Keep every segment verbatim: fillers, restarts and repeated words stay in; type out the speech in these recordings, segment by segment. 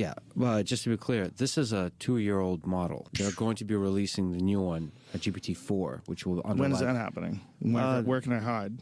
Yeah, uh, just to be clear, this is a two-year-old model. They're going to be releasing the new one, a G P T four, which will underlie. When is that happening? Where, uh, where can I hide?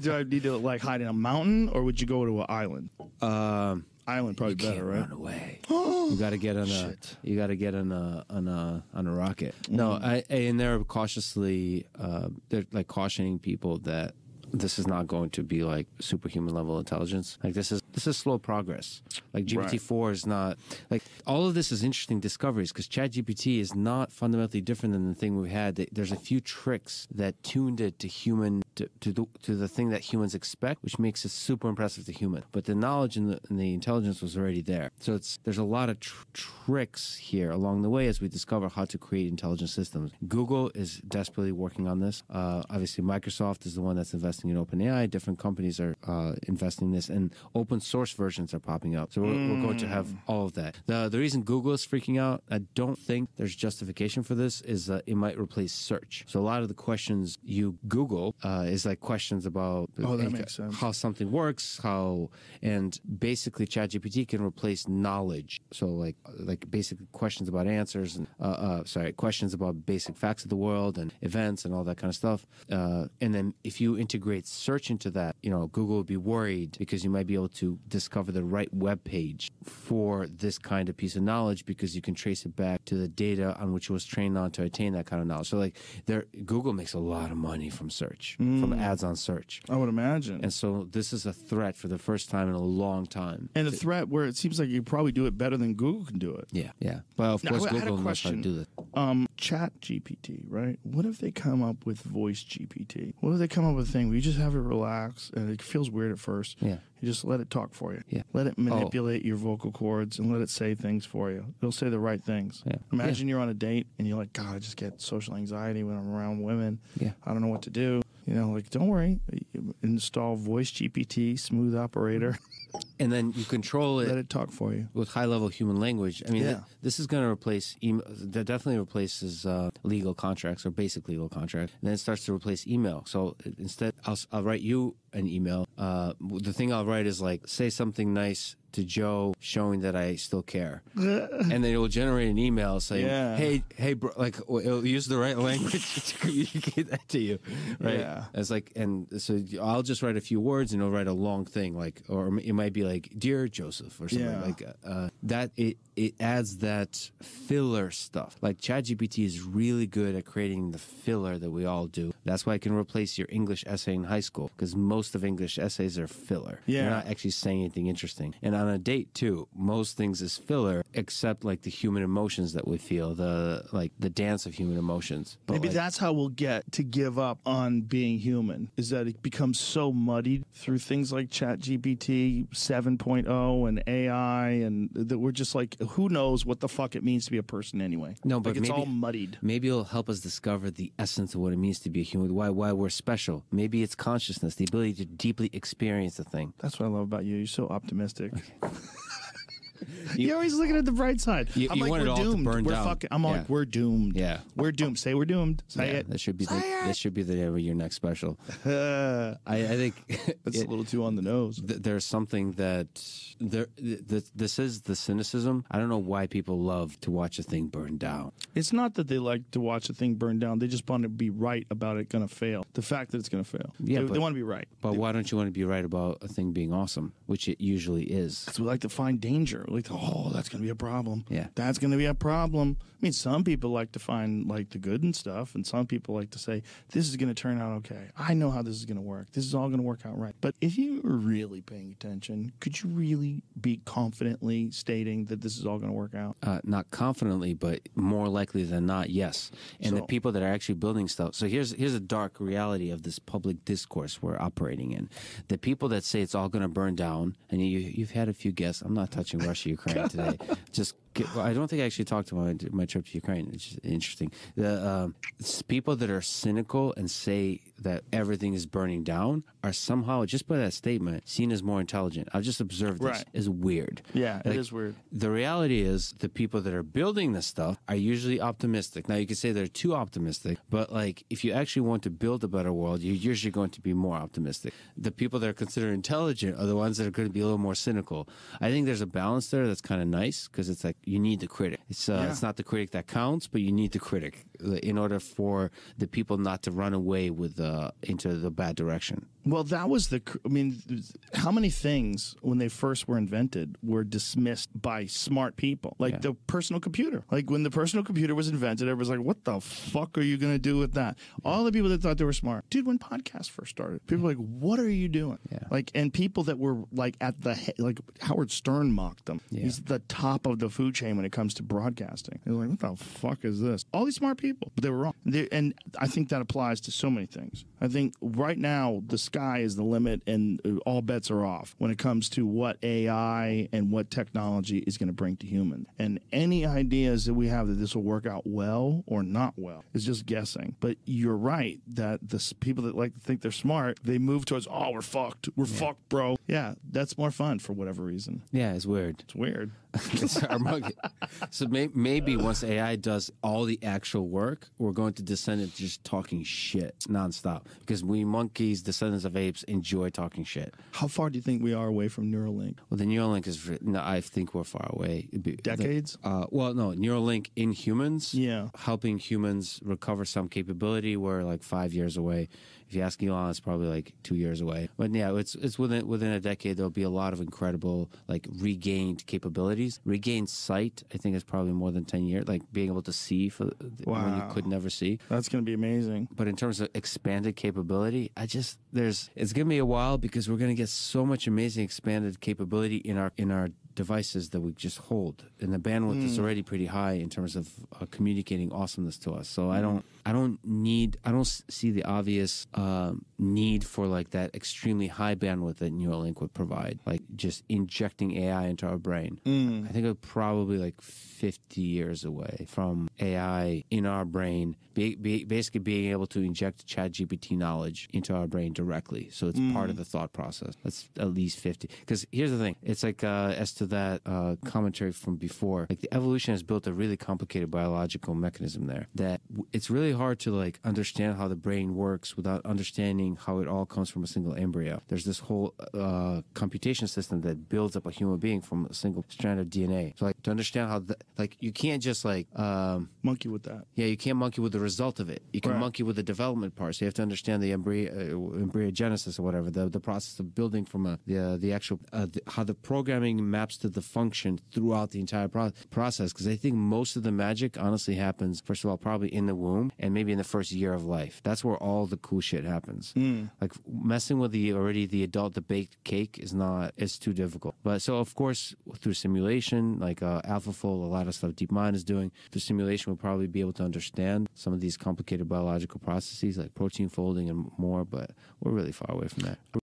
Do I need to like hide in a mountain, or would you go to an island? Uh, island probably you better, can't right? Run away. you got to get on a. You got to get on a on a on a rocket. Mm. No, I, and they're cautiously uh, they're like cautioning people that this is not going to be like superhuman level intelligence. Like this is this is slow progress. Like G P T four is not like all of this is interesting discoveries because ChatGPT is not fundamentally different than the thing we had. There's a few tricks that tuned it to human to to the, to the thing that humans expect, which makes it super impressive to human. But the knowledge and the, and the intelligence was already there. So it's there's a lot of tr tricks here along the way as we discover how to create intelligent systems. Google is desperately working on this. Uh, obviously, Microsoft is the one that's investing. In OpenAI, different companies are uh, investing in this, and open source versions are popping up. So we're, mm. we're going to have all of that. The the reason Google is freaking out, I don't think there's justification for this, is that it might replace search. So a lot of the questions you Google uh, is like questions about oh, that makes sense. How something works, how, and basically ChatGPT can replace knowledge. So like like basic questions about answers and uh, uh, sorry questions about basic facts of the world and events and all that kind of stuff. Uh, and then if you integrate search into that, you know, Google would be worried because you might be able to discover the right web page for this kind of piece of knowledge because you can trace it back to the data on which it was trained on to attain that kind of knowledge. So, like, there, Google makes a lot of money from search, mm. from ads on search. I would imagine. And so this is a threat for the first time in a long time. And a threat where it seems like you probably do it better than Google can do it. Yeah, yeah. But of now, course, I Google knows how to do this. Um, Chat G P T, right? What if they come up with Voice G P T? What if they come up with a thing? We just have it relax, and it feels weird at first. Yeah. You just let it talk for you. Yeah. Let it manipulate oh. your vocal cords and let it say things for you. It'll say the right things. Yeah. Imagine yeah. you're on a date and you're like, God, I just get social anxiety when I'm around women. Yeah. I don't know what to do. You know, like, don't worry. You install Voice G P T, smooth operator. And then you control it. Let it talk for you with high-level human language. I mean, yeah. th this is going to replace. Email. That definitely replaces uh, legal contracts or basic legal contracts. And then it starts to replace email. So instead, I'll, I'll write you an email. Uh, the thing I'll write is like, say something nice to Joe, showing that I still care, and then it will generate an email saying, yeah. "Hey, hey, bro," like it'll use the right language to communicate that to you, right? Yeah. It's like, and so I'll just write a few words, and it'll write a long thing, like, or it might be like, "Dear Joseph," or something yeah. like uh, that. It it adds that filler stuff. Like ChatGPT is really good at creating the filler that we all do. That's why it can replace your English essay in high school because most of English essays are filler. Yeah, they're not actually saying anything interesting, and I on a date too, most things is filler except like the human emotions that we feel, the like the dance of human emotions. But maybe like, that's how we'll get to give up on being human, is that it becomes so muddied through things like Chat G P T seven point oh and A I, and that we're just like, who knows what the fuck it means to be a person anyway? No, but like, it's maybe, all muddied. Maybe it'll help us discover the essence of what it means to be a human, why why we're special. Maybe it's consciousness, the ability to deeply experience a thing. That's what I love about you. You're so optimistic. Okay. You, you're always looking at the bright side. You, I'm you like, we're doomed. We're fucking, I'm yeah. like, we're doomed. Yeah, we're doomed. Say we're doomed. Say yeah, it. That should be. The, that should be the day of your next special. I, I think that's it, a little too on the nose. Th there's something that there. Th th this is the cynicism. I don't know why people love to watch a thing burn down. It's not that they like to watch a thing burn down. They just want to be right about it going to fail. The fact that it's going to fail. Yeah, they, they want to be right. But they, why don't you want to be right about a thing being awesome, which it usually is? Because we like to find danger. Like, oh, that's going to be a problem. Yeah. That's going to be a problem. I mean, some people like to find, like, the good and stuff, and some people like to say, this is going to turn out okay. I know how this is going to work. This is all going to work out right. But if you were really paying attention, could you really be confidently stating that this is all going to work out? Uh, not confidently, but more likely than not, yes. And so, the people that are actually building stuff. So here's, here's a dark reality of this public discourse we're operating in. The people that say it's all going to burn down, and you, you've had a few guests. I'm not touching Russia. Ukraine today. Just well, I don't think I actually talked about my trip to Ukraine. It's just interesting. The um, people that are cynical and say that everything is burning down are somehow, just by that statement, seen as more intelligent. I've just observed this. Right. It's weird. Yeah, like, it is weird. The reality is the people that are building this stuff are usually optimistic. Now, you could say they're too optimistic, but like if you actually want to build a better world, you're usually going to be more optimistic. The people that are considered intelligent are the ones that are going to be a little more cynical. I think there's a balance there that's kind of nice, because it's like you need the critic. It's, uh, yeah. it's not the critic that counts, but you need the critic in order for the people not to run away with uh, into the bad direction. Well, that was the, I mean, how many things when they first were invented were dismissed by smart people? Like yeah. the personal computer. Like when the personal computer was invented, everybody's like, what the fuck are you going to do with that? Yeah. All the people that thought they were smart. Dude, when podcasts first started, people yeah. were like, what are you doing? Yeah. Like, and people that were like at the, like Howard Stern mocked them. Yeah. He's the top of the food chain when it comes to broadcasting. They're like, what the fuck is this? All these smart people, but they were wrong. They, and I think that applies to so many things. I think right now, the sky is the limit and all bets are off when it comes to what A I and what technology is going to bring to humans. And any ideas that we have that this will work out well or not well is just guessing. But you're right that the people that like to think they're smart, they move towards, oh, we're fucked. We're yeah. fucked, bro. Yeah, that's more fun for whatever reason. Yeah, it's weird. It's weird. It's our market. So may maybe once A I does all the actual work, we're going to descend into just talking shit nonstop, because we monkeys, descendants of apes, enjoy talking shit. How far do you think we are away from Neuralink? Well, the Neuralink is, no, I think we're far away. Decades? The, uh, well, no, Neuralink in humans, yeah, helping humans recover some capability. We're like five years away. If you ask Elon, it's probably like two years away. But yeah, it's it's within within a decade. There'll be a lot of incredible like regained capabilities, regained sight. I think it's probably more than ten years. Like being able to see for wow. when you could never see. That's gonna be amazing. But in terms of expanded capability, I just there's it's gonna be a while, because we're gonna get so much amazing expanded capability in our in our. devices that we just hold, and the bandwidth mm. is already pretty high in terms of uh, communicating awesomeness to us. So mm. I don't, I don't need, I don't see the obvious um, need for like that extremely high bandwidth that Neuralink would provide, like just injecting A I into our brain. Mm. I think we're probably like fifty years away from A I in our brain, be, be, basically being able to inject ChatGPT knowledge into our brain directly. So it's mm. part of the thought process. That's at least fifty. Because here's the thing, it's like uh, as to that uh, commentary from before, like the evolution has built a really complicated biological mechanism there that w it's really hard to like understand how the brain works without understanding how it all comes from a single embryo. There's this whole uh, computation system that builds up a human being from a single strand of D N A. So like to understand how the, like you can't just like um, monkey with that. Yeah, you can't monkey with the result of it. You can right. monkey with the development part. So you have to understand the embryo uh, embryogenesis or whatever, the, the process of building from a, the, uh, the actual uh, the, how the programming maps to the function throughout the entire pro process, because I think most of the magic honestly happens, first of all, probably in the womb and maybe in the first year of life. That's where all the cool shit happens. Mm. Like messing with the already the adult the baked cake is not, it's too difficult. But so of course through simulation, like uh, AlphaFold, a lot of stuff DeepMind is doing, through simulation we'll probably be able to understand some of these complicated biological processes like protein folding and more, but we're really far away from that.